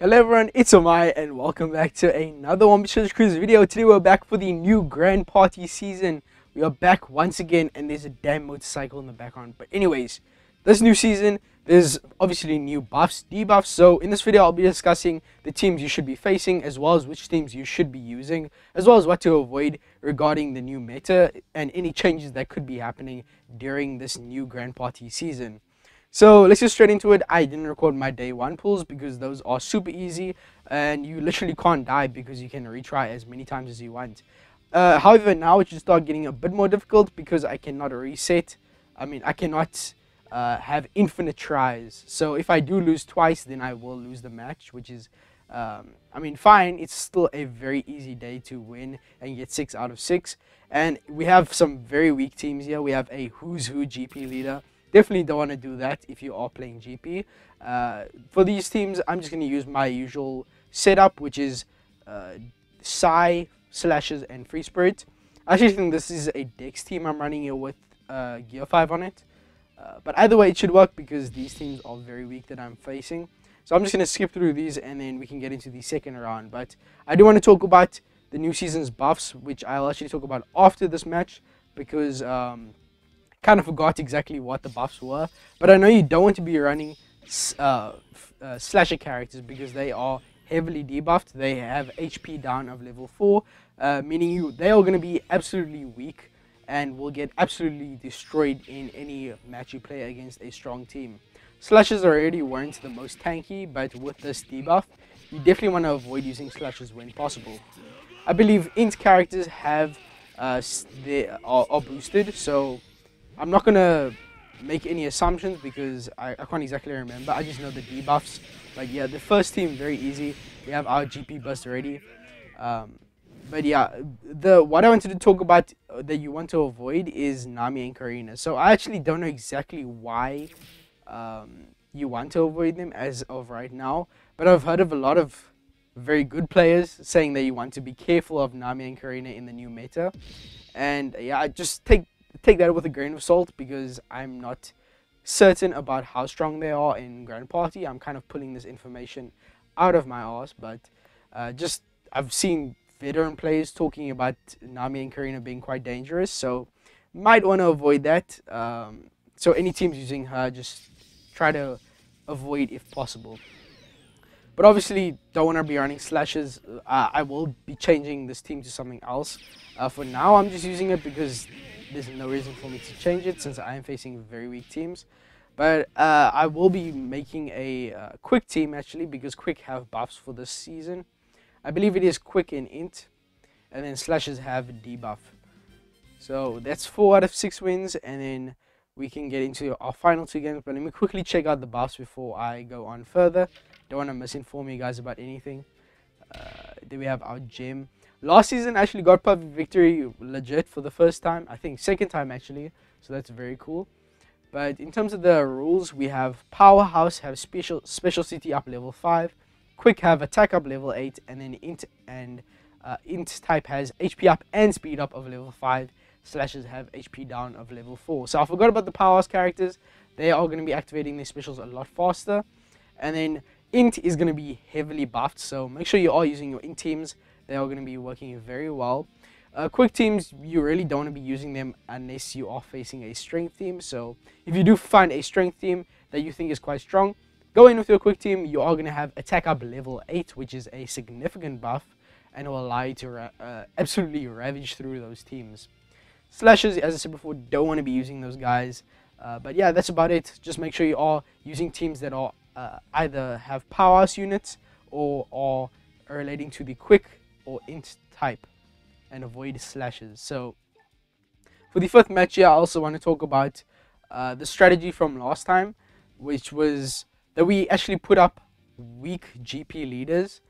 Hello everyone, it's Omae and welcome back to another One Piece Treasure Cruise video. Today we're back for the new Grand Party season. We are back once again and there's a damn motorcycle in the background. But anyways, this new season, there's obviously new buffs, debuffs. So in this video, I'll be discussing the teams you should be facing, as well as which teams you should be using, as well as what to avoid regarding the new meta and any changes that could be happening during this new Grand Party season. So let's just straight into it. I didn't record my day one pulls because those are super easy and you literally can't die because you can retry as many times as you want. However, now it should start getting a bit more difficult because I cannot reset. I cannot have infinite tries. So if I do lose twice, then I will lose the match, which is, fine. It's still a very easy day to win and get 6 out of 6. And we have some very weak teams here. We have a who's who GP leader. Definitely don't want to do that if you are playing GP. For these teams, I'm just going to use my usual setup, which is Psy, Slashes, and Free Spirit. I actually think this is a Dex team I'm running here with Gear 5 on it. But either way, it should work because these teams are very weak that I'm facing. So I'm just going to skip through these and then we can get into the second round. But I do want to talk about the new season's buffs, which I'll actually talk about after this match because... kind of forgot exactly what the buffs were, but I know you don't want to be running slasher characters because they are heavily debuffed. They have HP down of level 4, meaning they are going to be absolutely weak and will get absolutely destroyed in any match you play against a strong team. Slashes already weren't the most tanky, but with this debuff, you definitely want to avoid using slashes when possible. I believe int characters have they are boosted, so I'm not going to make any assumptions because I can't exactly remember. I just know the debuffs. But yeah, the first team, very easy. We have our GP burst already. But yeah, what I wanted to talk about that you want to avoid is Nami and Karina. So I actually don't know exactly why you want to avoid them as of right now. But I've heard of a lot of very good players saying that you want to be careful of Nami and Karina in the new meta. And yeah, I just take that with a grain of salt because I'm not certain about how strong they are in Grand Party. I'm kind of pulling this information out of my ass, but I've seen veteran players talking about Nami and Karina being quite dangerous, so might want to avoid that. So any teams using her, just try to avoid if possible. But obviously, don't want to be running slashes. I will be changing this team to something else. For now, I'm just using it because there's no reason for me to change it since I am facing very weak teams. But I will be making a Quick team actually because Quick have buffs for this season. I believe it is Quick and Int, and then Slashes have a debuff. So that's 4 out of 6 wins, and then we can get into our final 2 games. But let me quickly check out the buffs before I go on further. Don't want to misinform you guys about anything. Then we have our gym. Last season I actually got perfect victory legit for the first time, I think second time actually, so that's very cool. But in terms of the rules, we have Powerhouse have specialty up level 5, Quick have attack up level 8, and then Int type has HP up and speed up of level 5, Slashes have HP down of level 4. So I forgot about the Powerhouse characters. They are going to be activating their specials a lot faster. And then Int is going to be heavily buffed, so make sure you are using your Int teams. They are going to be working very well. Quick teams, you really don't want to be using them unless you are facing a strength team. So if you do find a strength team that you think is quite strong, go in with your quick team. You are going to have attack up level 8, which is a significant buff and will allow you to absolutely ravage through those teams. Slashes, as I said before, don't want to be using those guys. But yeah, that's about it. Just make sure you are using teams that are either have powerhouse units or are relating to the quick or int type, and avoid slashes. So for the 5th match here, I also want to talk about the strategy from last time, which was that we actually put up weak GP leaders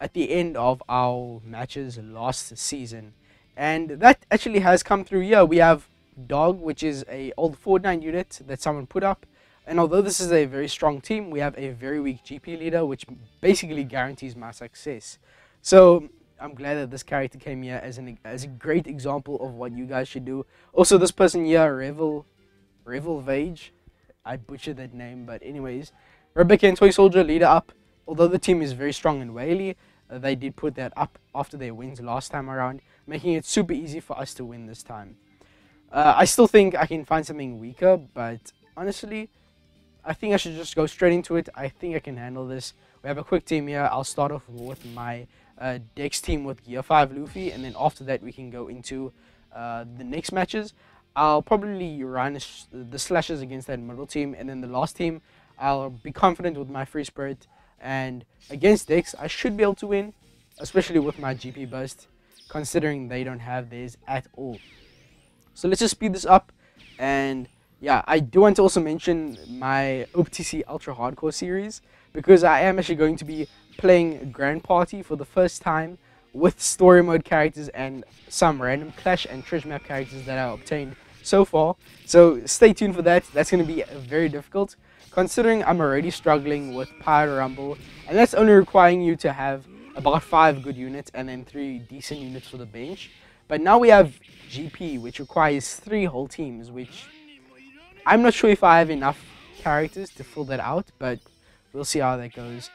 at the end of our matches last season, and that actually has come through here. We have Dog, which is a old Fortnite unit that someone put up, and although this is a very strong team, we have a very weak GP leader, which basically guarantees my success. So I'm glad that this character came here as a great example of what you guys should do. Also, this person here, Revel Vage, I butchered that name, but anyways, Rebecca and Toy Soldier leader up, Although the team is very strong and wily, they did put that up after their wins last time around, making it super easy for us to win this time. I still think I can find something weaker, but honestly, I think I should just go straight into it. I think I can handle this. We have a quick team here. I'll start off with my Dex team with Gear 5 Luffy, and then after that we can go into the next matches. I'll probably run the slashes against that middle team, and then the last team I'll be confident with my free spirit, and against Dex I should be able to win, especially with my GP burst, considering they don't have theirs at all. So let's just speed this up. And yeah, I do want to also mention my OPTC Ultra Hardcore series, because I am actually going to be playing Grand Party for the first time with story mode characters and some random Clash and Treasure Map characters that I obtained so far. So stay tuned for that. That's going to be very difficult, considering I'm already struggling with Pirate Rumble, and that's only requiring you to have about 5 good units and then 3 decent units for the bench. But now we have GP, which requires 3 whole teams, which I'm not sure if I have enough characters to fill that out, but we'll see how that goes.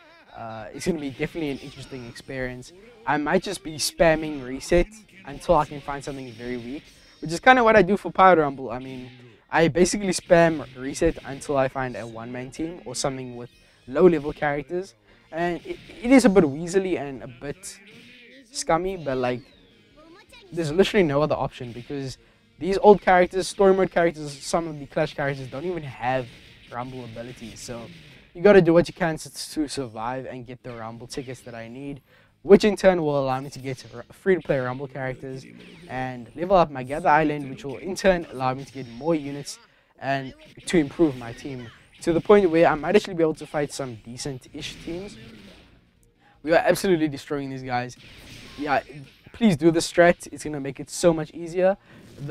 It's going to be definitely an interesting experience. I might just be spamming reset until I can find something very weak, which is kind of what I do for Pirate Rumble. I mean, I basically spam reset until I find a one-man team or something with low-level characters. And it is a bit weaselly and a bit scummy, but like, there's literally no other option, because these old characters, story mode characters, some of the Clash characters don't even have Rumble abilities, so you gotta do what you can to survive and get the Rumble tickets that I need, which in turn will allow me to get free-to-play Rumble characters and level up my Gather Island, which will in turn allow me to get more units and to improve my team to the point where I might actually be able to fight some decent-ish teams. We are absolutely destroying these guys. Yeah, please do the strat. It's gonna make it so much easier.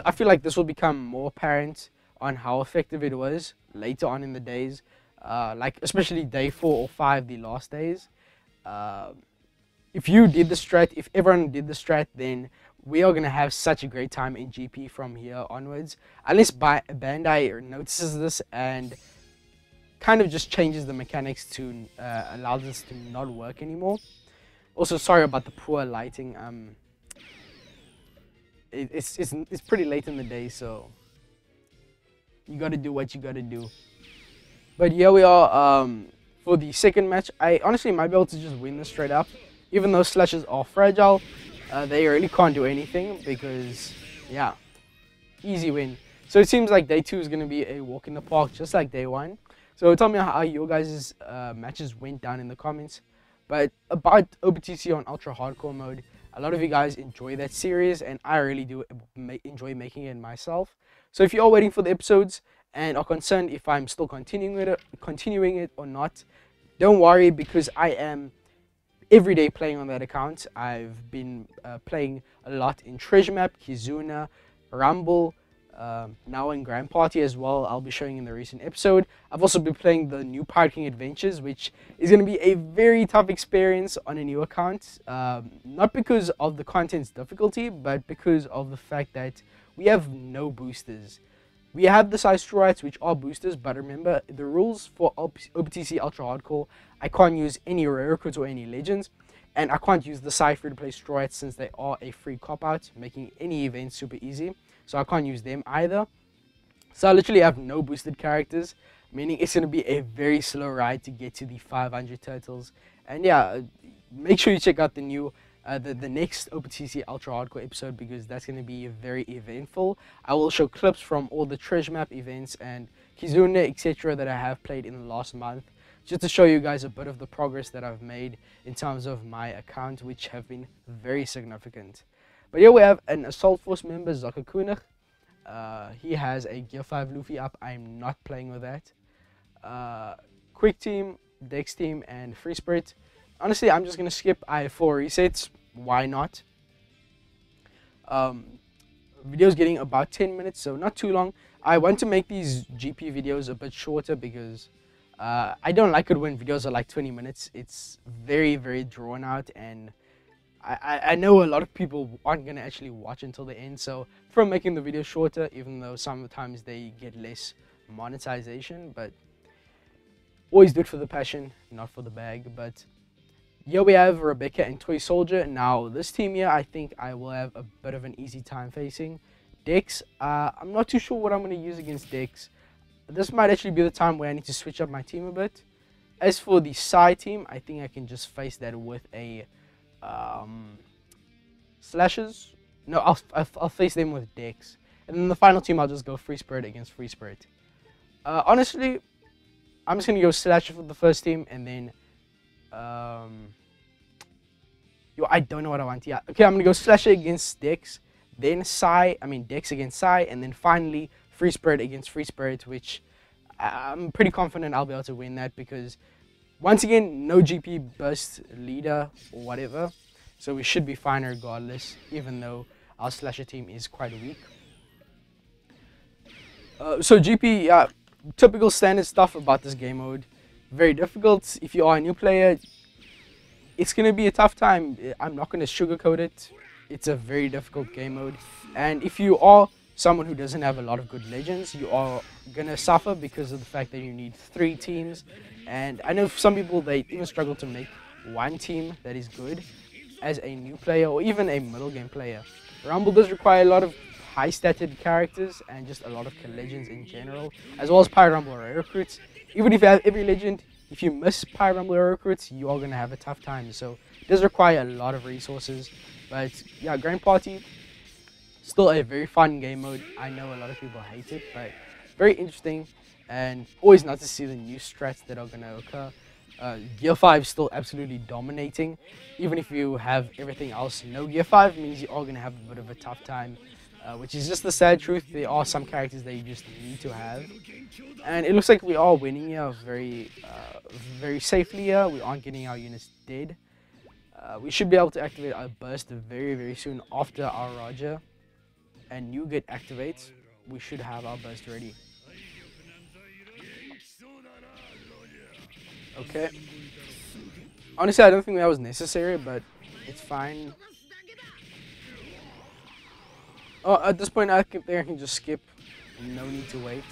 I feel like this will become more apparent on how effective it was later on in the days, like especially day 4 or 5, the last days. If you did the strat, if everyone did the strat, then we are going to have such a great time in GP from here onwards, unless Bandai notices this and kind of just changes the mechanics to allow this to not work anymore. Also, sorry about the poor lighting. It's pretty late in the day, so you gotta do what you gotta do. But here we are for the second match. I honestly might be able to just win this straight up, even though slashes are fragile. They really can't do anything, because yeah, easy win. So it seems like day 2 is gonna be a walk in the park, just like day 1. So tell me how your guys' matches went down in the comments. But about OPTC on Ultra Hardcore mode, a lot of you guys enjoy that series, and I really do enjoy making it myself. So if you are waiting for the episodes and are concerned if I'm still continuing it or not, don't worry, because I am every day playing on that account. I've been playing a lot in Treasure Map, Kizuna, Rumble, now in Grand Party as well. I'll be showing in the recent episode. I've also been playing the new Pirate King Adventures, which is going to be a very tough experience on a new account, not because of the content's difficulty, but because of the fact that we have no boosters. We have the Psystroites, which are boosters, but remember the rules for OPTC Ultra Hardcore: I can't use any rare codes or any legends, and I can't use the Psy free-to-play Stroites, since they are a free cop-out, making any event super easy. So I can't use them either. So I literally have no boosted characters, meaning it's going to be a very slow ride to get to the 500 turtles. And yeah, make sure you check out the new, the next OPTC Ultra Hardcore episode, because that's going to be very eventful. I will show clips from all the Treasure Map events and Kizuna, etc. that I have played in the last month, just to show you guys a bit of the progress that I've made in terms of my account, which have been very significant. But here we have an Assault Force member, Zaka Kunich. He has a Gear 5 Luffy up. I'm not playing with that. Quick team, Dex team, and Free Spirit. Honestly, I'm just going to skip I4 resets. Why not? Video's getting about 10 minutes, so not too long. I want to make these GP videos a bit shorter, because I don't like it when videos are like 20 minutes. It's very, very drawn out, and I know a lot of people aren't going to actually watch until the end, so from making the video shorter, even though sometimes they get less monetization. But Always do it for the passion, not for the bag. But here we have Rebecca and Toy Soldier. Now this team here, I think I will have a bit of an easy time facing. Dex, I'm not too sure what I'm going to use against Dex. This might actually be the time where I need to switch up my team a bit. As for the side team, I think I can just face that with a Slashes. No, I'll face them with Dex. And then the final team, I'll just go Free Spirit against Free Spirit. Honestly, I'm just going to go Slasher for the first team, and then... I don't know what I want. Yeah, okay, I'm going to go Slasher against Dex, then Dex against Psy, and then finally Free Spirit against Free Spirit, which I'm pretty confident I'll be able to win that because, once again, no GP burst leader or whatever. So we should be fine regardless, even though our Slasher team is quite weak. So GP, typical standard stuff about this game mode. Very difficult. If you are a new player, it's going to be a tough time. I'm not going to sugarcoat it. It's a very difficult game mode. And if you are someone who doesn't have a lot of good legends, you are going to suffer because of the fact that you need 3 teams. And I know for some people, they even struggle to make 1 team that is good as a new player or even a middle game player. Rumble does require a lot of high statted characters and just a lot of legends in general, as well as Pirate Rumble rare recruits. Even if you have every legend, if you miss Pirate Rumble rare recruits, you are going to have a tough time. So it does require a lot of resources. But yeah, Grand Party, still a very fun game mode. I know a lot of people hate it, but very interesting, and always nice to see the new strats that are going to occur. Gear 5 still absolutely dominating. Even if you have everything else, no Gear 5 means you are going to have a bit of a tough time, which is just the sad truth. There are some characters that you just need to have, and it looks like we are winning here very safely here. We aren't getting our units dead. We should be able to activate our burst very soon after our Roger and Nougat activates. We should have our burst ready. Okay. Honestly, I don't think that was necessary, but it's fine. Oh, at this point, I think I can just skip. No need to wait.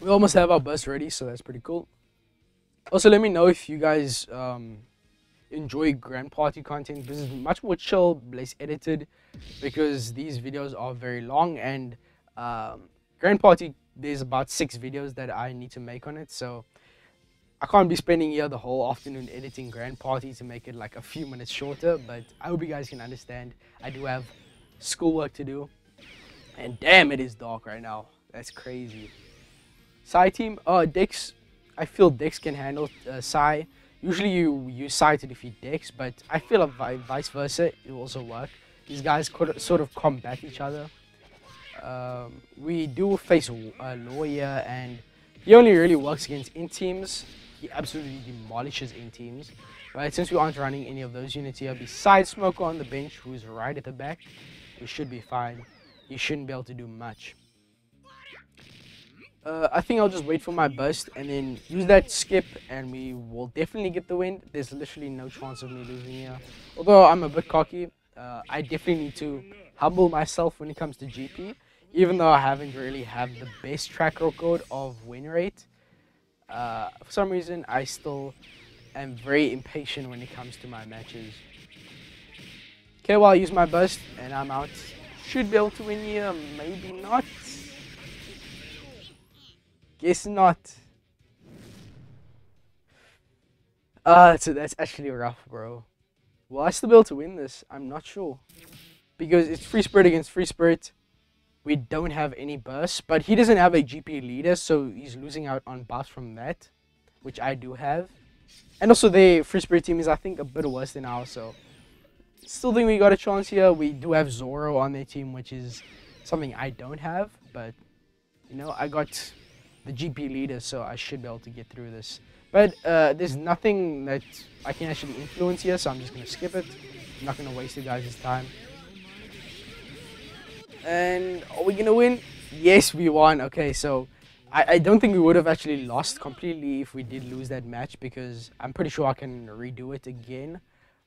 We almost have our bus ready, so that's pretty cool. Also, let me know if you guys enjoy Grand Party content. This is much more chill, less edited, because these videos are very long, and Grand Party, there's about 6 videos that I need to make on it, so I can't be spending here the whole afternoon editing Grand Party to make it like a few minutes shorter. But I hope you guys can understand. I do have schoolwork to do, and damn, it is dark right now. That's crazy. Psy team, Dex. I feel Dex can handle Psy. Usually you use Psy to defeat Dex, but I feel vice versa, it will also work. These guys could sort of combat each other. We do face Lawyer, and he only really works against in teams. He absolutely demolishes in teams. Right, since we aren't running any of those units here, besides Smoker on the bench, who's right at the back, we should be fine. He shouldn't be able to do much. I think I'll just wait for my burst and then use that skip, and we will definitely get the win. There's literally no chance of me losing here. Although I'm a bit cocky, I definitely need to humble myself when it comes to GP. Even though I haven't really had the best track record of win rate, for some reason I still am very impatient when it comes to my matches. Okay, well, I use my burst and I'm out. Should be able to win here, maybe not. Guess not. So that's actually rough, bro. Will I still be able to win this? I'm not sure, because it's Free Spirit against Free Spirit. We don't have any bursts, but he doesn't have a GP leader, so he's losing out on buffs from that, which I do have. And also the Free Spirit team is, I think, a bit worse than ours, so still think we got a chance here. We do have Zoro on their team, which is something I don't have, but, you know, I got the GP leader, so I should be able to get through this. But there's nothing that I can actually influence here, so I'm just going to skip it. I'm not going to waste you guys' time. And are we gonna win? Yes, we won. Okay, so I don't think we would have actually lost completely if we did lose that match, because I'm pretty sure I can redo it again,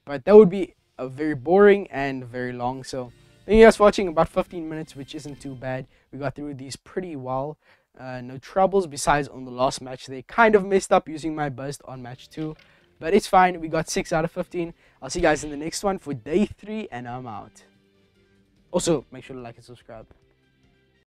but that would be a very boring and very long. So thank you guys for watching. About 15 minutes, which isn't too bad. We got through these pretty well. no troubles, besides on the last match they kind of messed up using my burst on match 2, but it's fine, we got 6 out of 15. I'll see you guys in the next one for day 3, and I'm out. Also, make sure to like and subscribe.